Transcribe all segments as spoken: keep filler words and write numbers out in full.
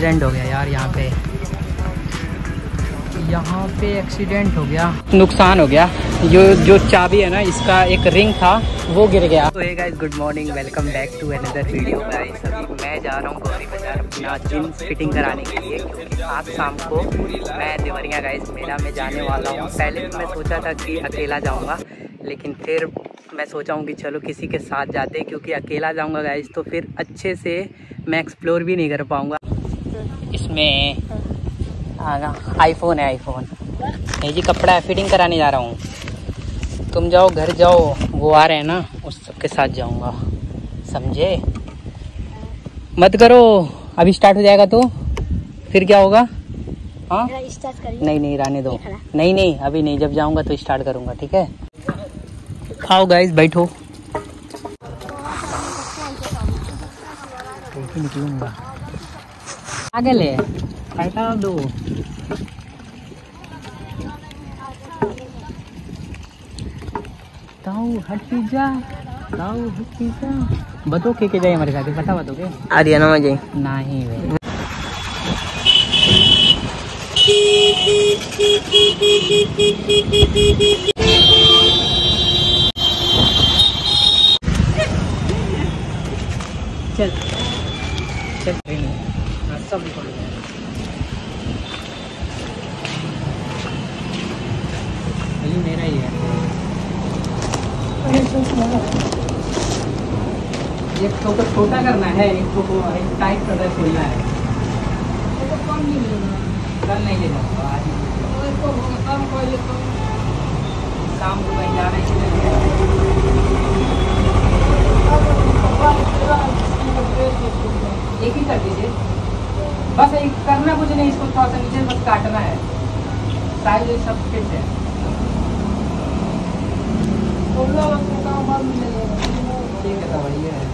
Accident हो गया यार, यहाँ पे यहाँ पे एक्सीडेंट हो गया, नुकसान हो गया। जो जो चाबी है ना, इसका एक रिंग था, वो गिर गया। तो hey guys, good morning, welcome back to another video. Guys मैं जा रहा हूँ गौरी बाजार अपना जींस फिटिंग कराने के लिए, क्योंकि आज शाम को मैं देवरिया गाइस मेला में जाने वाला हूँ। पहले मैं सोचा था कि अकेला जाऊँगा, लेकिन फिर मैं सोचा हूँ कि चलो किसी के साथ जाते, क्योंकि अकेला जाऊँगा गाइस तो फिर अच्छे से मैं एक्सप्लोर भी नहीं कर पाऊँगा। इसमें आईफोन है, आईफोन नहीं जी, कपड़ा है, फिटिंग कराने जा रहा हूँ। तुम जाओ, घर जाओ, वो आ रहे हैं ना, उस सबके साथ जाऊँगा, समझे? मत करो, अभी स्टार्ट हो जाएगा तो फिर क्या होगा? हाँ नहीं नहीं, रहने दो, नहीं नहीं अभी नहीं, जब जाऊँगा तो स्टार्ट करूँगा, ठीक है? आओ गाइस, बैठो, निकलूँगा आगे ले दो। बतो के के जाए हमारे साथ, पता बतो के आरिया ना जाए नहीं वे। चल चल सब मेरा ही है। एक तो छोटा करना है, एक तो टाइट करना खोलना है। तो कम नहीं लेना, कल नहीं लेना, आज शाम को कहीं जाना है। एक ही कर दीजिए बस, एक करना कुछ नहीं, इसको थोड़ा सा नीचे बस काटना है, साइज सब फिट है। ठीक है, बढ़िया है।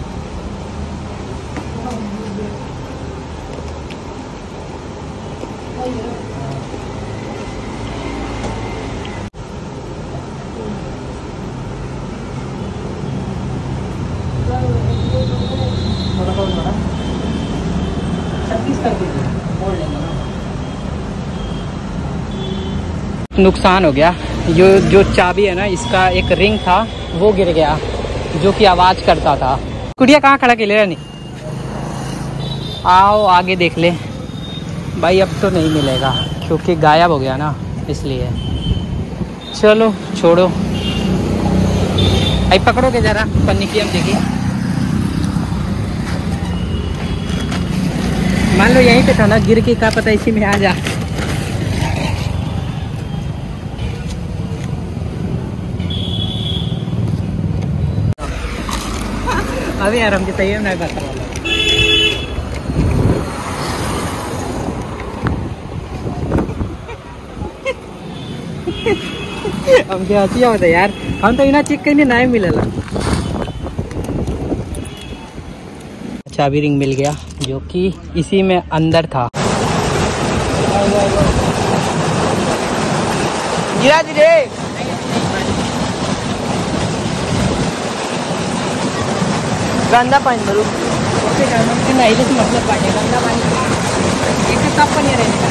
छत्तीस कर दीजिए, बोल लेंगे ना। नुकसान हो गया। जो जो चाबी है ना, इसका एक रिंग था, वो गिर गया, जो कि आवाज़ करता था। कुड़िया कहाँ खड़ा के ले रहा? नहीं, आओ आगे देख ले भाई, अब तो नहीं मिलेगा क्योंकि गायब हो गया ना, इसलिए। चलो छोड़ो, आई पकड़ो के ज़रा पन्नी की, हम देखिए। मान लो यहीं पे था ना, गिर के क्या पता इसी में आ जा। अभी यार हमको तैयार नहीं करता वाला। हमको हंसी आवता यार, हम तो इना चेक करने नहीं मिलेला। चाबी रिंग मिल गया, जो कि इसी में अंदर था। गिरा दीजिए गंदा पानी, बरू नहीं तो मतलब पानी गंदा पानी एक सब पानी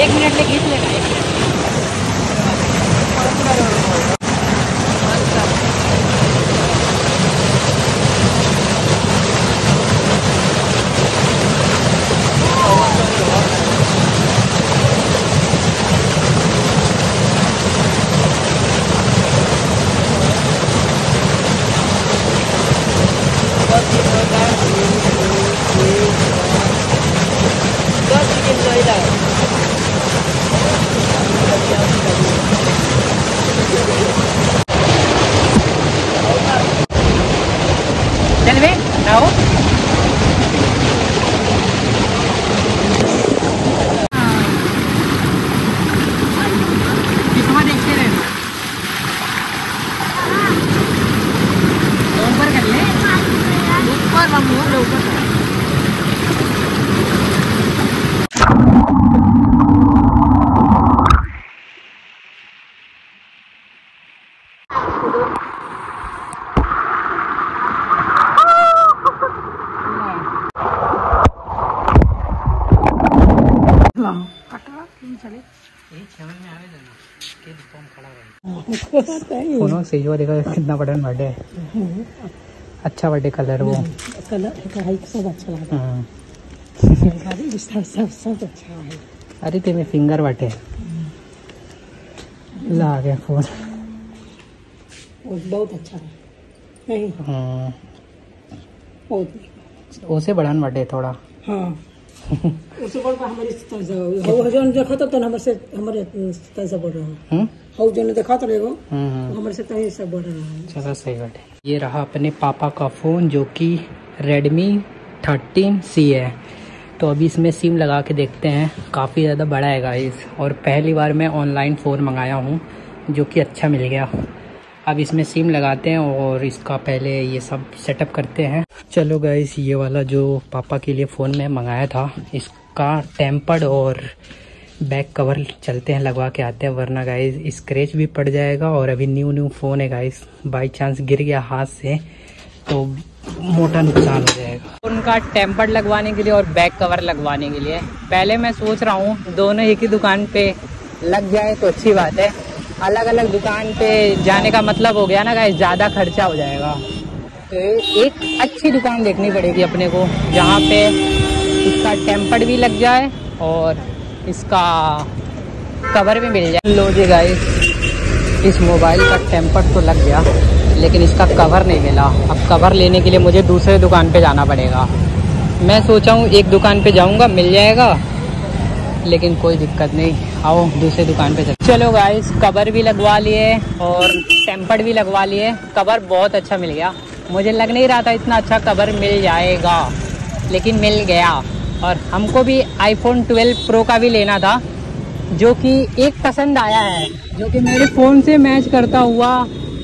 एक मिनट में खींच लेना। लवकर सही हुआ। देखा कितना बटन बर्थडे है, अच्छा बर्थडे कलर, वो कलर सब अच्छा लगा, सब सब अच्छा है। अरे ते में फिंगर बटे ला गया फोन, बहुत अच्छा है। नहीं हाँ उसे बढ़ान बटे थोड़ा, हाँ उसे बोल पर हमारी हो जो देखा तो हमर से हमरे तय से बोल रहा हूं, हो जो ने देखा तो देखो हमरे से तय से बोल रहा हूं। चलो सही बात है। ये रहा अपने पापा का फोन जो कि Redmi थर्टीन सी है, तो अभी इसमें सिम लगा के देखते हैं। काफ़ी ज़्यादा बड़ा है गाइस, और पहली बार मैं ऑनलाइन फ़ोन मंगाया हूँ जो कि अच्छा मिल गया। अब इसमें सिम लगाते हैं और इसका पहले ये सब सेटअप करते हैं। चलो गाइस, ये वाला जो पापा के लिए फ़ोन मैं मंगाया था, इसका टेम्पर्ड और बैक कवर चलते हैं, लगवा के आते हैं, वरना गाइस स्क्रैच भी पड़ जाएगा। और अभी न्यू न्यू फ़ोन है गाइस, बाई चांस गिर गया हाथ से तो मोटा नुकसान हो जाएगा। उनका टेम्पर्ड लगवाने के लिए और बैक कवर लगवाने के लिए पहले मैं सोच रहा हूँ दोनों एक ही दुकान पर लग जाए तो अच्छी बात है, अलग अलग दुकान पे जाने का मतलब हो गया ना गाइस, ज़्यादा खर्चा हो जाएगा। तो एक अच्छी दुकान देखनी पड़ेगी अपने को, जहाँ पे इसका टेम्पर्ड भी लग जाए और इसका कवर भी मिल जाए। लो जी गाइस, इस मोबाइल का टेम्पर्ड तो लग गया लेकिन इसका कवर नहीं मिला। अब कवर लेने के लिए मुझे दूसरे दुकान पे जाना पड़ेगा। मैं सोचा हूँ एक दुकान पे जाऊँगा मिल जाएगा, लेकिन कोई दिक्कत नहीं, आओ दूसरी दुकान पे चल। चलो गाइस, कवर भी लगवा लिए और टेम्पर्ड भी लगवा लिए। कवर बहुत अच्छा मिल गया, मुझे लग नहीं रहा था इतना अच्छा कवर मिल जाएगा, लेकिन मिल गया। और हमको भी आईफोन ट्वेल्व प्रो का भी लेना था, जो कि एक पसंद आया है, जो कि मेरे फ़ोन से मैच करता हुआ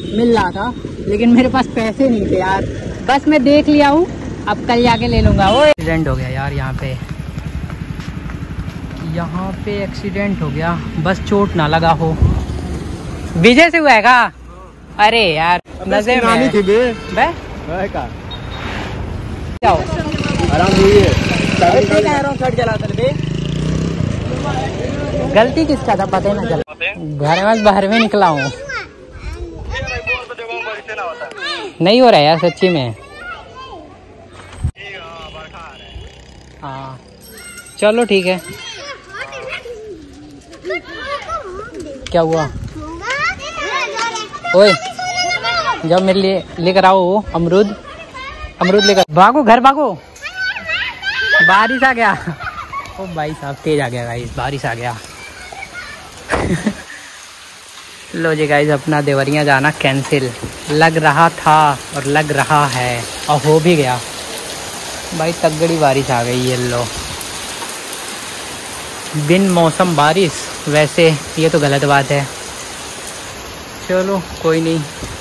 मिल रहा था, लेकिन मेरे पास पैसे नहीं थे यार। बस मैं देख लिया हूँ, अब कल जाके ले लूँगा। वो एक्सीडेंट हो गया यार, यहाँ पे यहाँ पे एक्सीडेंट हो गया, बस चोट ना लगा हो। विजय से हुआ है का? अरे यार मजे में है। गलती किसका था पता ना चला, घर में बाहर में निकला हूँ, नहीं हो रहा यार सच्ची में। हाँ चलो ठीक है। क्या हुआ? ओए जब मेरे लिए लेकर आओ अमरूद, अमरूद लेकर भागो, घर भागो, बारिश आ गया। ओ भाई साहब तेज आ गया गाइस, बारिश आ गया। लो जी गाइस, अपना देवरिया जाना कैंसिल, लग रहा था और लग रहा है और हो भी गया। भाई तगड़ी बारिश आ गई, ये लो बिन मौसम बारिश, वैसे ये तो गलत बात है। चलो कोई नहीं।